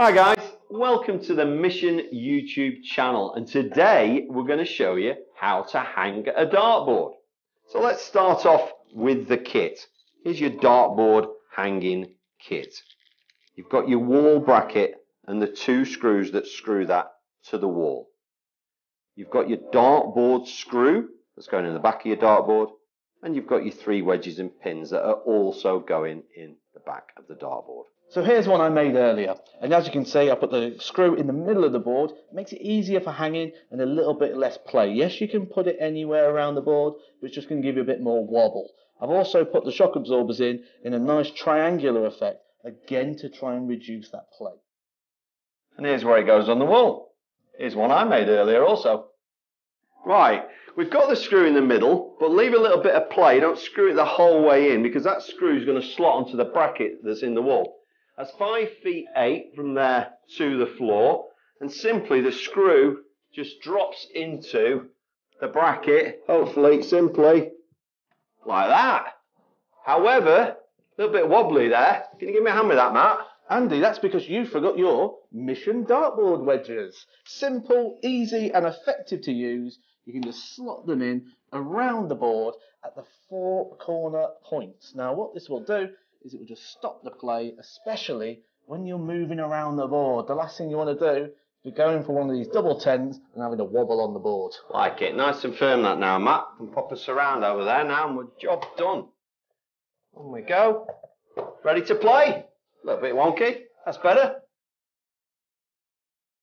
Hi guys, welcome to the Mission YouTube channel, and today we're going to show you how to hang a dartboard. So let's start off with the kit. Here's your dartboard hanging kit. You've got your wall bracket and the two screws that screw that to the wall. You've got your dartboard screw that's going in the back of your dartboard, and you've got your three wedges and pins that are also going in the back of the dartboard. So here's one I made earlier, and as you can see I put the screw in the middle of the board. It makes it easier for hanging and a little bit less play. Yes, you can put it anywhere around the board, but it's just going to give you a bit more wobble. I've also put the shock absorbers in a nice triangular effect, again to try and reduce that play. And here's where it goes on the wall. Here's one I made earlier also. Right, we've got the screw in the middle, but leave a little bit of play. Don't screw it the whole way in, because that screw is going to slot onto the bracket that's in the wall. That's 5'8" from there to the floor, and simply the screw just drops into the bracket, hopefully simply like that. However, a little bit wobbly there. Can you give me a hand with that, Matt? Andy, that's because you forgot your Mission Dartboard wedges. Simple, easy and effective to use. You can just slot them in around the board at the four corner points. Now what this will do is it will just stop the play, especially when you're moving around the board. The last thing you want to do is be going for one of these double tens and having a wobble on the board. Like it. Nice and firm that now, Matt. And pop us around over there now and we're job done. On we go. Ready to play. A little bit wonky. That's better.